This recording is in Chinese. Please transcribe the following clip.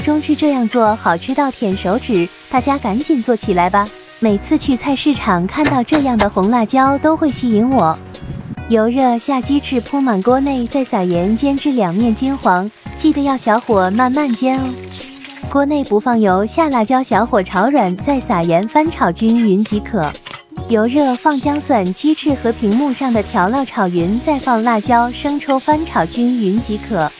一中去这样做好吃到舔手指，大家赶紧做起来吧！每次去菜市场看到这样的红辣椒都会吸引我。油热下鸡翅铺满锅内，再撒盐煎至两面金黄，记得要小火慢慢煎哦。锅内不放油，下辣椒小火炒软，再撒盐翻炒均匀即可。油热放姜蒜、鸡翅和屏幕上的调料炒匀，再放辣椒、生抽翻炒均匀即可。